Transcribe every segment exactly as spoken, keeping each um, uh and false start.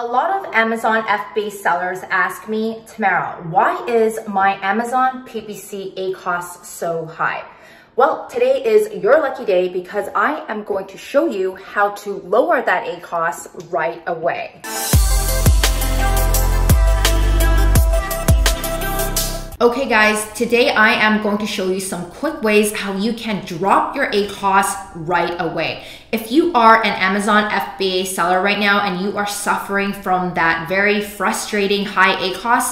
A lot of Amazon F B A sellers ask me, Tamara, why is my Amazon P P C A C O S so high? Well, today is your lucky day because I am going to show you how to lower that A C O S right away. Okay guys, today I am going to show you some quick ways how you can drop your A C O S right away. If you are an Amazon F B A seller right now and you are suffering from that very frustrating high A C O S,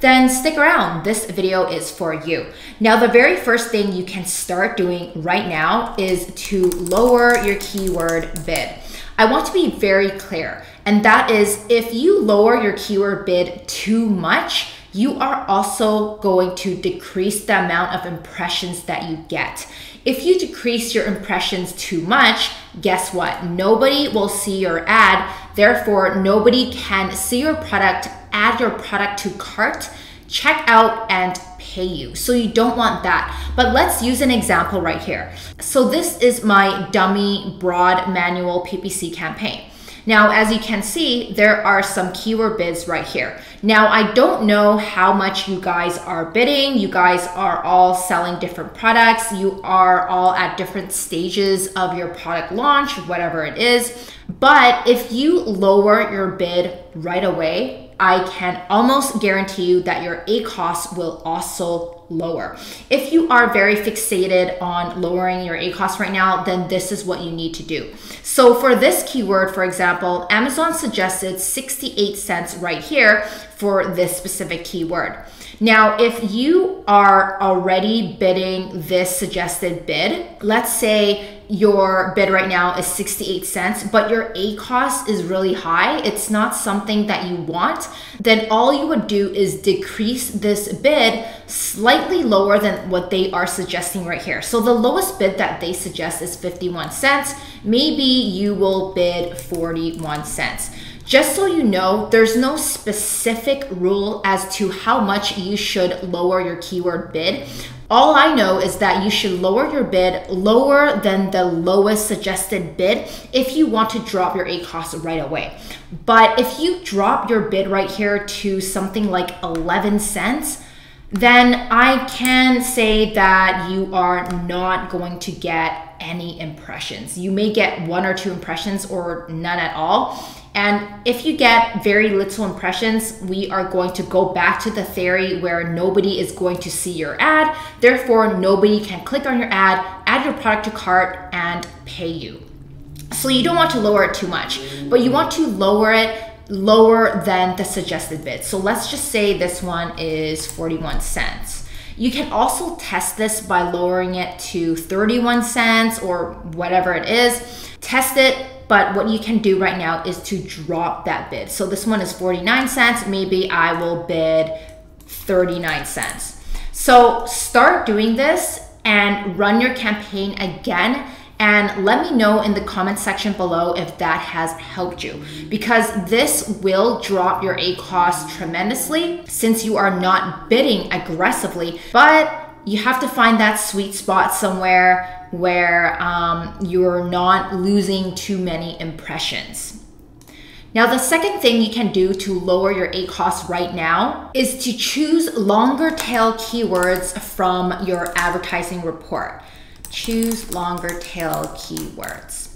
then stick around, this video is for you. Now, the very first thing you can start doing right now is to lower your keyword bid. I want to be very clear, and that is if you lower your keyword bid too much, you are also going to decrease the amount of impressions that you get. If you decrease your impressions too much, guess what? Nobody will see your ad. Therefore, nobody can see your product, add your product to cart, check out, and pay you. So you don't want that. But let's use an example right here. So this is my dummy broad manual P P C campaign. Now, as you can see, there are some keyword bids right here. Now, I don't know how much you guys are bidding. You guys are all selling different products. You are all at different stages of your product launch, whatever it is. But if you lower your bid right away, I can almost guarantee you that your A C O S will also lower. If you are very fixated on lowering your A C O S right now, then this is what you need to do. So for this keyword, for example, Amazon suggested sixty-eight cents right here for this specific keyword. Now, if you are already bidding this suggested bid, let's say your bid right now is sixty-eight cents, but your A C O S is really high, it's not something that you want, then all you would do is decrease this bid slightly lower than what they are suggesting right here. So the lowest bid that they suggest is fifty-one cents. Maybe you will bid forty-one cents. Just so you know, there's no specific rule as to how much you should lower your keyword bid. All I know is that you should lower your bid lower than the lowest suggested bid if you want to drop your A C O S right away. But if you drop your bid right here to something like eleven cents, then I can say that you are not going to get any impressions. You may get one or two impressions or none at all. And if you get very little impressions, we are going to go back to the theory where nobody is going to see your ad. Therefore, nobody can click on your ad, add your product to cart, and pay you. So you don't want to lower it too much, but you want to lower it lower than the suggested bid. So let's just say this one is forty-one cents. You can also test this by lowering it to thirty-one cents or whatever it is. Test it. But what you can do right now is to drop that bid. So this one is forty-nine cents. Maybe I will bid thirty-nine cents. So start doing this and run your campaign again. And let me know in the comment section below if that has helped you, because this will drop your A C O S tremendously since you are not bidding aggressively, but you have to find that sweet spot somewhere where um, you're not losing too many impressions. Now, the second thing you can do to lower your A C O S right now is to choose longer tail keywords from your advertising report. Choose longer tail keywords.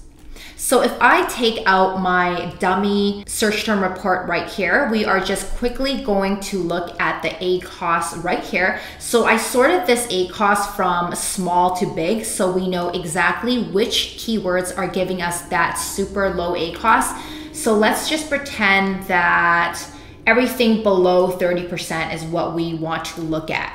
So if I take out my dummy search term report right here, we are just quickly going to look at the A C O S right here. So I sorted this A C O S from small to big, so we know exactly which keywords are giving us that super low A C O S. So let's just pretend that everything below thirty percent is what we want to look at.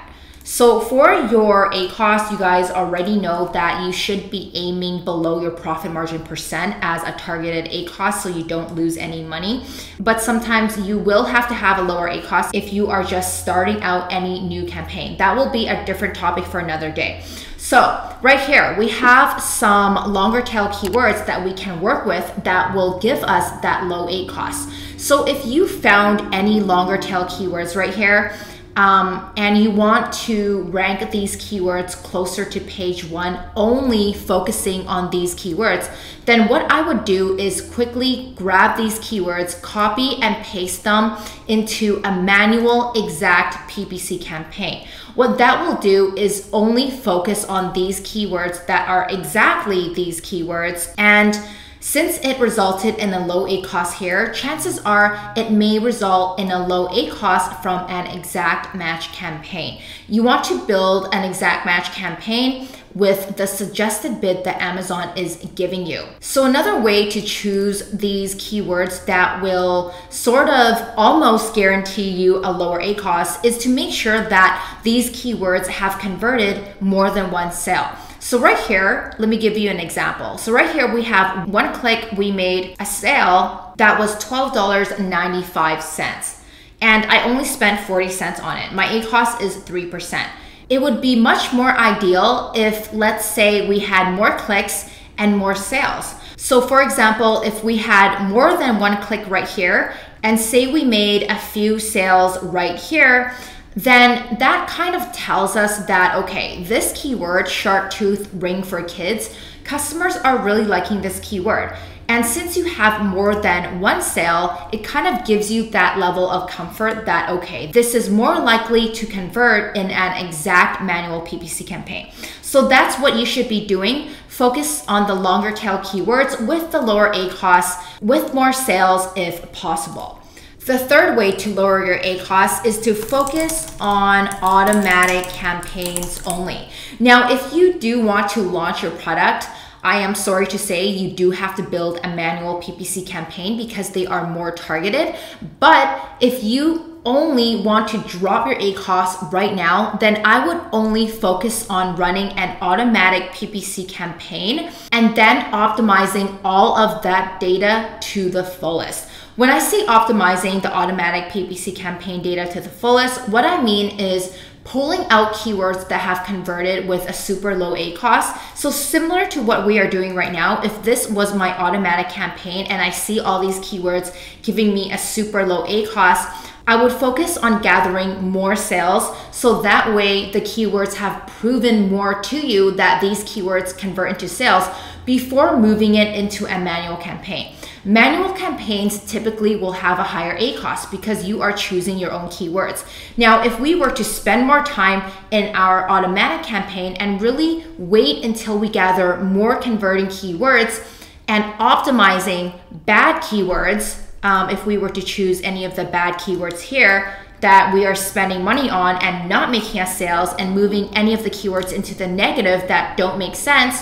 So for your A C O S, you guys already know that you should be aiming below your profit margin percent as a targeted A C O S so you don't lose any money. But sometimes you will have to have a lower A C O S if you are just starting out any new campaign. That will be a different topic for another day. So right here, we have some longer tail keywords that we can work with that will give us that low A C O S. So if you found any longer tail keywords right here, Um, and you want to rank these keywords closer to page one, only focusing on these keywords, then what I would do is quickly grab these keywords, copy and paste them into a manual exact P P C campaign. What that will do is only focus on these keywords that are exactly these keywords, and since it resulted in a low A C O S here, chances are it may result in a low A C O S from an exact match campaign. You want to build an exact match campaign with the suggested bid that Amazon is giving you. So another way to choose these keywords that will sort of almost guarantee you a lower A C O S is to make sure that these keywords have converted more than one sale. So right here, let me give you an example. So right here we have one click, we made a sale that was twelve dollars and ninety-five cents, and I only spent forty cents on it. My A C O S is three percent. It would be much more ideal if, let's say, we had more clicks and more sales. So for example, if we had more than one click right here, and say we made a few sales right here, then that kind of tells us that, okay, this keyword, shark tooth ring for kids, customers are really liking this keyword. And since you have more than one sale, it kind of gives you that level of comfort that, okay, this is more likely to convert in an exact manual P P C campaign. So that's what you should be doing. Focus on the longer tail keywords with the lower A C O S, with more sales if possible. The third way to lower your A C O S is to focus on automatic campaigns only. Now, if you do want to launch your product, I am sorry to say you do have to build a manual P P C campaign because they are more targeted. But if you only want to drop your A C O S right now, then I would only focus on running an automatic P P C campaign and then optimizing all of that data to the fullest. When I say optimizing the automatic P P C campaign data to the fullest, what I mean is pulling out keywords that have converted with a super low A C O S. So similar to what we are doing right now, if this was my automatic campaign and I see all these keywords giving me a super low A C O S, I would focus on gathering more sales, so that way the keywords have proven more to you that these keywords convert into sales before moving it into a manual campaign. Manual campaigns typically will have a higher A C O S because you are choosing your own keywords. Now, if we were to spend more time in our automatic campaign and really wait until we gather more converting keywords and optimizing bad keywords, um, if we were to choose any of the bad keywords here that we are spending money on and not making us sales and moving any of the keywords into the negative that don't make sense,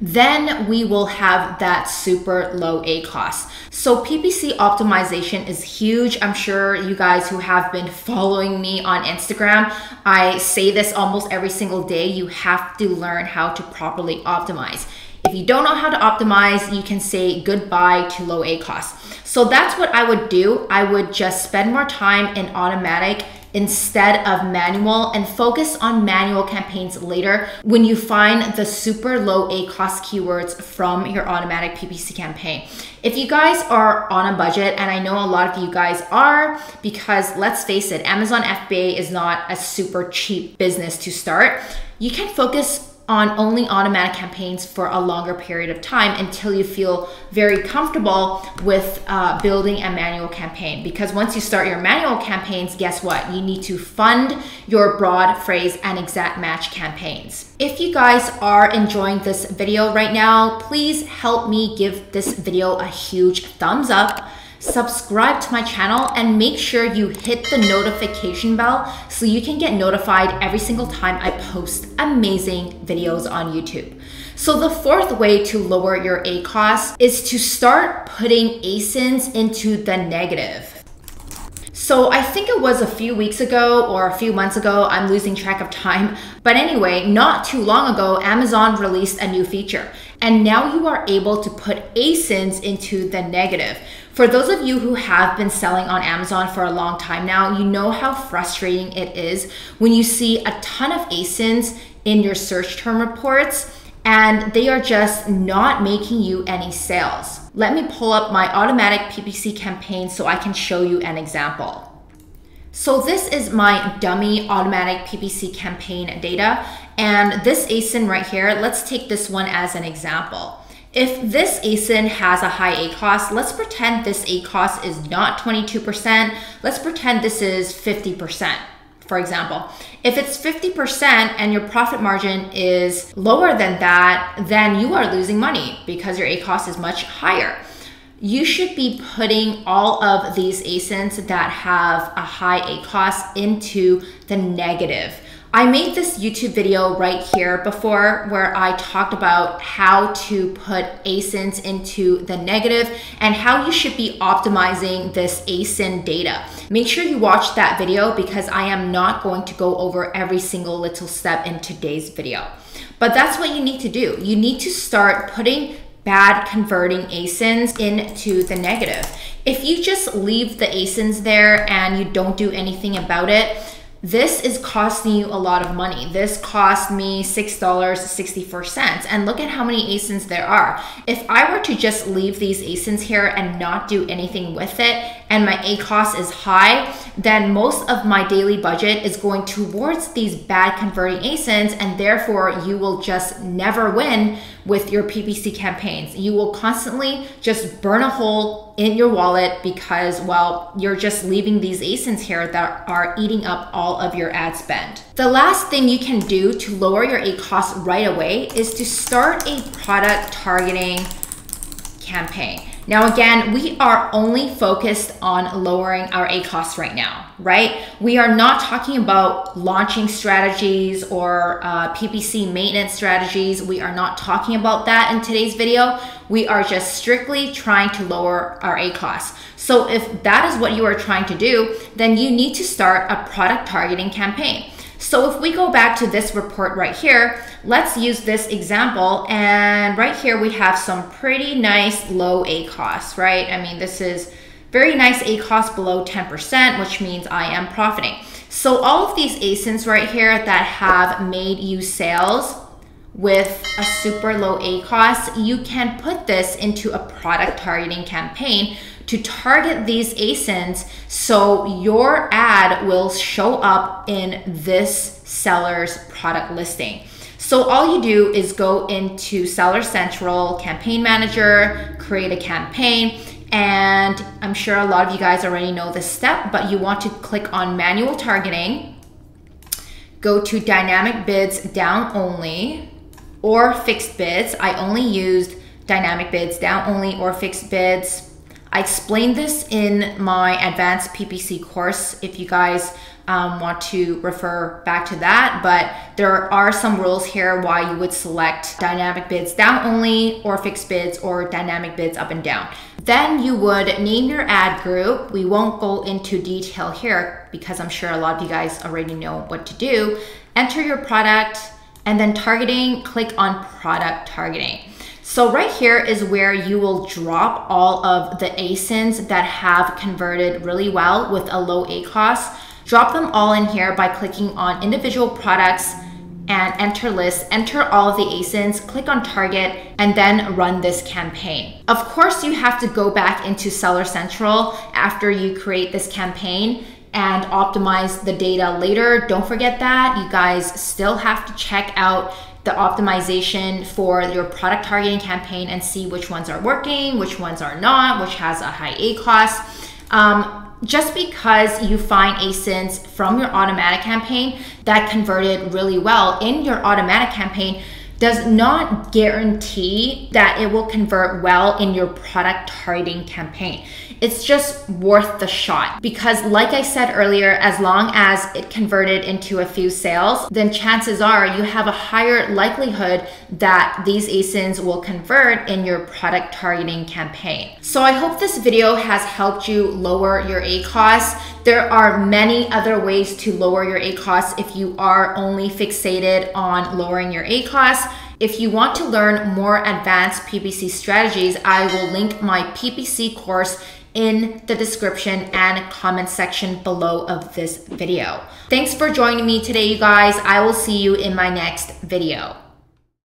then we will have that super low A C O S. So P P C optimization is huge. I'm sure you guys who have been following me on Instagram, I say this almost every single day, you have to learn how to properly optimize. If you don't know how to optimize, you can say goodbye to low A C O S. So that's what I would do. I would just spend more time in automatic instead of manual, and focus on manual campaigns later when you find the super low A C O S keywords from your automatic P P C campaign. If you guys are on a budget, and I know a lot of you guys are, because let's face it, Amazon F B A is not a super cheap business to start, you can focus on only automatic campaigns for a longer period of time until you feel very comfortable with uh, building a manual campaign. Because once you start your manual campaigns, guess what? You need to fund your broad phrase and exact match campaigns. If you guys are enjoying this video right now, please help me give this video a huge thumbs up. Subscribe to my channel and make sure you hit the notification bell so you can get notified every single time I post amazing videos on YouTube. So the fourth way to lower your A C O S is to start putting A S I Ns into the negative. So I think it was a few weeks ago or a few months ago, I'm losing track of time. But anyway, not too long ago, Amazon released a new feature, and now you are able to put A S I Ns into the negative. For those of you who have been selling on Amazon for a long time now, you know how frustrating it is when you see a ton of A S I Ns in your search term reports and they are just not making you any sales. Let me pull up my automatic P P C campaign so I can show you an example. So this is my dummy automatic P P C campaign data. And this A S I N right here, let's take this one as an example. If this A S I N has a high A C O S, let's pretend this A C O S is not twenty-two percent. Let's pretend this is fifty percent. For example, if it's fifty percent and your profit margin is lower than that, then you are losing money because your A C O S is much higher. You should be putting all of these A S I Ns that have a high A C O S into the negative. I made this YouTube video right here before where I talked about how to put A S I Ns into the negative and how you should be optimizing this A S I N data. Make sure you watch that video because I am not going to go over every single little step in today's video. But that's what you need to do. You need to start putting bad converting A S I Ns into the negative. If you just leave the A S I Ns there and you don't do anything about it, this is costing you a lot of money. This cost me six dollars and sixty-four cents. And look at how many A S I Ns there are. If I were to just leave these A S I Ns here and not do anything with it, and my A C O S is high, then most of my daily budget is going towards these bad converting A S I Ns, and therefore you will just never win with your P P C campaigns. You will constantly just burn a hole in your wallet because, well, you're just leaving these A S I Ns here that are eating up all of your ad spend. The last thing you can do to lower your A C O S right away is to start a product targeting campaign. Now again, we are only focused on lowering our A C O S right now, right? We are not talking about launching strategies or uh, P P C maintenance strategies. We are not talking about that in today's video. We are just strictly trying to lower our A C O S. So if that is what you are trying to do, then you need to start a product targeting campaign. So if we go back to this report right here, let's use this example. And right here we have some pretty nice low A C O S, right? I mean, this is very nice A C O S below ten percent, which means I am profiting. So all of these A S I Ns right here that have made you sales with a super low A C O S, you can put this into a product targeting campaign to target these A S I Ns so your ad will show up in this seller's product listing. So all you do is go into Seller Central, Campaign Manager, create a campaign, and I'm sure a lot of you guys already know this step, but you want to click on Manual Targeting, go to Dynamic Bids Down Only or Fixed Bids. I only used Dynamic Bids Down Only or Fixed Bids. I explained this in my advanced P P C course if you guys um, want to refer back to that, but there are some rules here why you would select dynamic bids down only or fixed bids or dynamic bids up and down. Then you would name your ad group. We won't go into detail here because I'm sure a lot of you guys already know what to do. Enter your product and then targeting, click on product targeting. So right here is where you will drop all of the A S I Ns that have converted really well with a low A C O S. Drop them all in here by clicking on individual products and enter list, enter all of the A S I Ns, click on target, and then run this campaign. Of course, you have to go back into Seller Central after you create this campaign and optimize the data later. Don't forget that. You guys still have to check out the optimization for your product targeting campaign and see which ones are working, which ones are not, which has a high A C O S. Um, just because you find A S I Ns from your automatic campaign that converted really well in your automatic campaign does not guarantee that it will convert well in your product targeting campaign. It's just worth the shot because, like I said earlier, as long as it converted into a few sales, then chances are you have a higher likelihood that these A S I Ns will convert in your product targeting campaign. So I hope this video has helped you lower your A C O S. There are many other ways to lower your A C O S if you are only fixated on lowering your A C O S. If you want to learn more advanced P P C strategies, I will link my P P C course in the description and comment section below of this video. Thanks for joining me today, you guys. I will see you in my next video.